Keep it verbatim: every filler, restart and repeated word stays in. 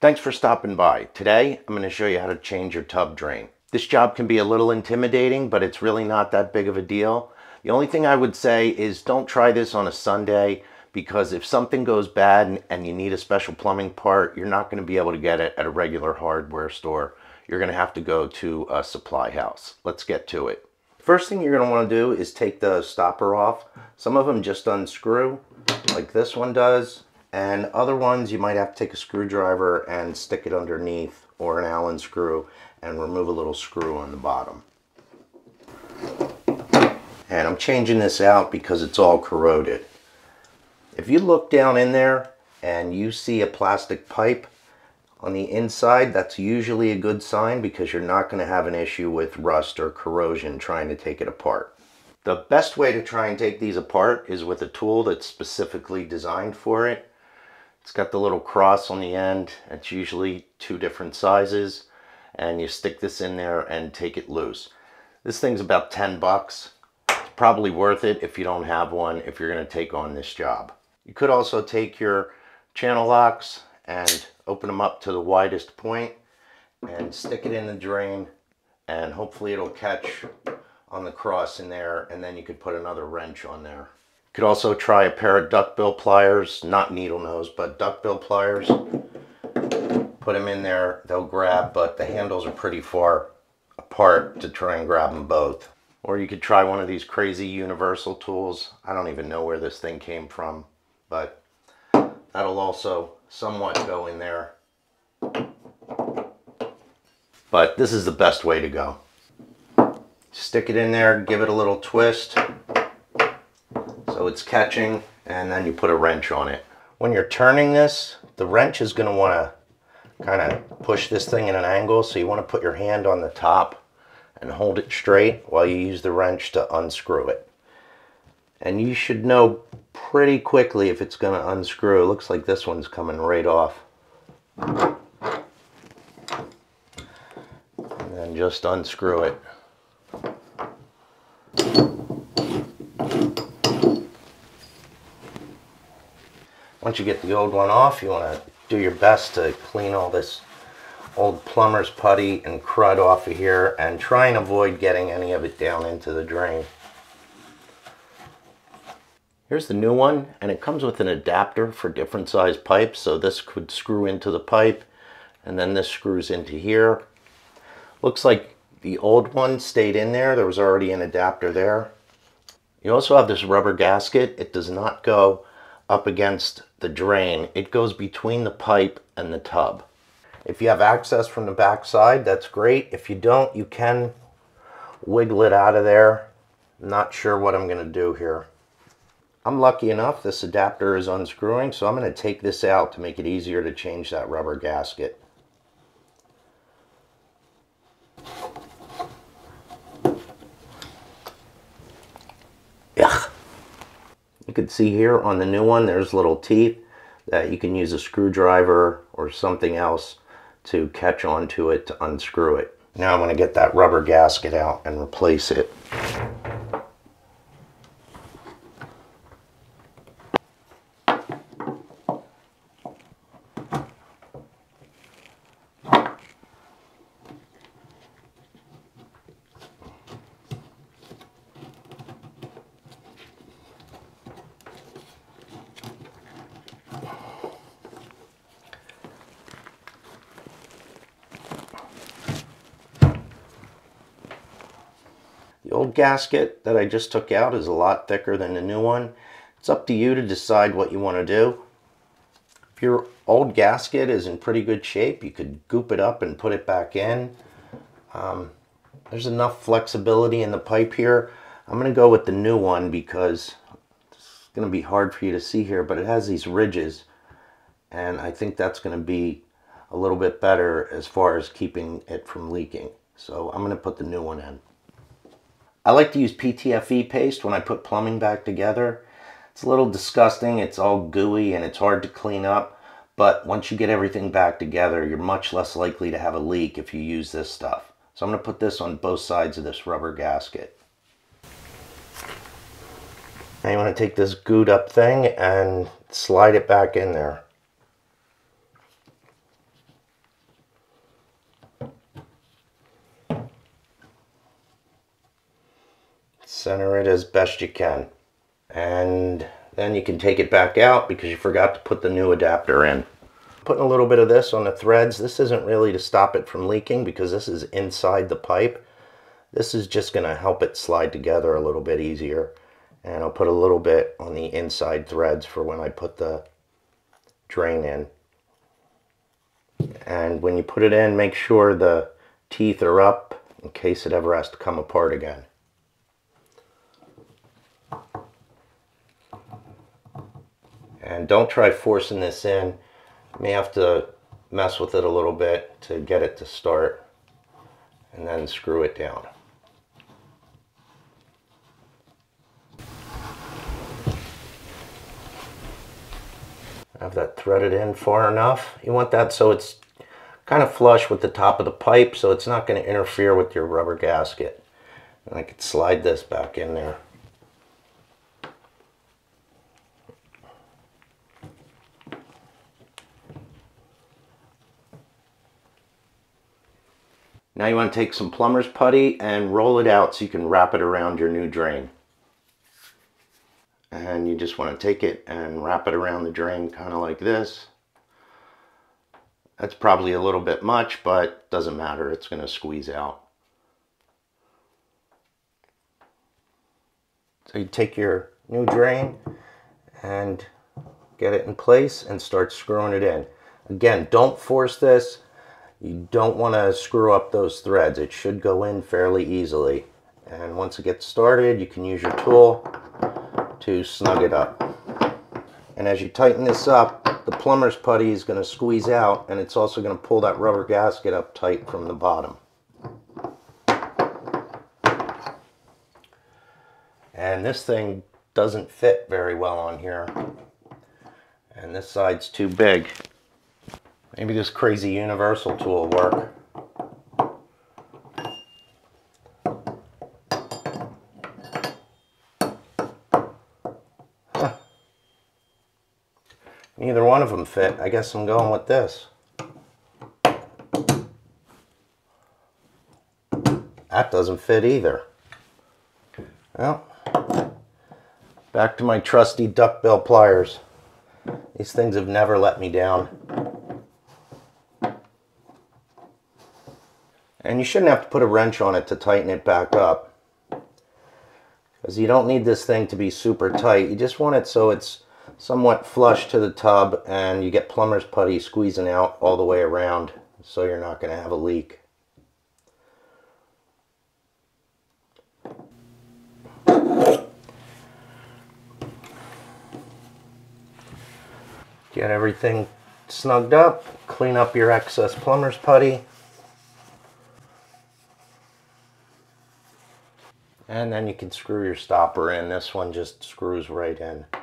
Thanks for stopping by. Today, I'm going to show you how to change your tub drain. This job can be a little intimidating, but it's really not that big of a deal. The only thing I would say is don't try this on a Sunday, because if something goes bad and you need a special plumbing part, you're not going to be able to get it at a regular hardware store. You're going to have to go to a supply house. Let's get to it. First thing you're going to want to do is take the stopper off. Some of them just unscrew, like this one does. And other ones, you might have to take a screwdriver and stick it underneath, or an Allen screw, and remove a little screw on the bottom. And I'm changing this out because it's all corroded. If you look down in there and you see a plastic pipe on the inside, that's usually a good sign, because you're not going to have an issue with rust or corrosion trying to take it apart. The best way to try and take these apart is with a tool that's specifically designed for it. It's got the little cross on the end. It's usually two different sizes, and you stick this in there and take it loose. This thing's about ten bucks. It's probably worth it if you don't have one, if you're going to take on this job. You could also take your channel locks and open them up to the widest point and stick it in the drain, and hopefully it'll catch on the cross in there, and then you could put another wrench on there. You could also try a pair of duckbill pliers, not needle nose, but duckbill pliers. Put them in there, they'll grab, but the handles are pretty far apart to try and grab them both. Or you could try one of these crazy universal tools. I don't even know where this thing came from, but that'll also somewhat go in there. But this is the best way to go. Stick it in there, give it a little twist so it's catching, and then you put a wrench on it. When you're turning this, the wrench is going to want to kind of push this thing at an angle, so you want to put your hand on the top and hold it straight while you use the wrench to unscrew it. And you should know pretty quickly if it's going to unscrew. It looks like this one's coming right off. And then just unscrew it. Once you get the old one off, you want to do your best to clean all this old plumber's putty and crud off of here, and try and avoid getting any of it down into the drain. Here's the new one, and it comes with an adapter for different size pipes, so this could screw into the pipe, and then this screws into here. Looks like the old one stayed in there. There was already an adapter there. You also have this rubber gasket. It does not go up against the drain. It goes between the pipe and the tub. If you have access from the back side, that's great. If you don't, you can wiggle it out of there. I'm not sure what I'm going to do here. I'm lucky enough, this adapter is unscrewing, so I'm going to take this out to make it easier to change that rubber gasket. You can see here on the new one, there's little teeth that you can use a screwdriver or something else to catch onto it to unscrew it. Now I'm going to get that rubber gasket out and replace it. The old gasket that I just took out is a lot thicker than the new one. It's up to you to decide what you want to do. If your old gasket is in pretty good shape, you could goop it up and put it back in. Um, there's enough flexibility in the pipe here. I'm going to go with the new one because it's going to be hard for you to see here, but it has these ridges, and I think that's going to be a little bit better as far as keeping it from leaking. So I'm going to put the new one in. I like to use P T F E paste when I put plumbing back together. It's a little disgusting, it's all gooey and it's hard to clean up, but once you get everything back together, you're much less likely to have a leak if you use this stuff. So I'm going to put this on both sides of this rubber gasket. Now you want to take this gooed up thing and slide it back in there. center it as best you can. And then you can take it back out because you forgot to put the new adapter in. Putting a little bit of this on the threads. This isn't really to stop it from leaking because this is inside the pipe. This is just going to help it slide together a little bit easier. And I'll put a little bit on the inside threads for when I put the drain in. And when you put it in, make sure the teeth are up in case it ever has to come apart again. And don't try forcing this in. You may have to mess with it a little bit to get it to start, and then screw it down. Have that threaded in far enough. You want that so it's kind of flush with the top of the pipe, so it's not going to interfere with your rubber gasket. And I could slide this back in there. Now you want to take some plumber's putty and roll it out so you can wrap it around your new drain. And you just want to take it and wrap it around the drain kind of like this. That's probably a little bit much, but doesn't matter. It's going to squeeze out. So you take your new drain and get it in place and start screwing it in. Again, don't force this. You don't want to screw up those threads. It should go in fairly easily. And once it gets started, you can use your tool to snug it up. And as you tighten this up, the plumber's putty is going to squeeze out, and it's also going to pull that rubber gasket up tight from the bottom. And this thing doesn't fit very well on here. And this side's too big. Maybe this crazy universal tool will work. Huh. Neither one of them fit. I guess I'm going with this. That doesn't fit either. Well, back to my trusty duckbill pliers. These things have never let me down. And you shouldn't have to put a wrench on it to tighten it back up, because you don't need this thing to be super tight. You just want it so it's somewhat flush to the tub and you get plumber's putty squeezing out all the way around, so you're not going to have a leak. Get everything snugged up, clean up your excess plumber's putty. And then you can screw your stopper in. This one just screws right in.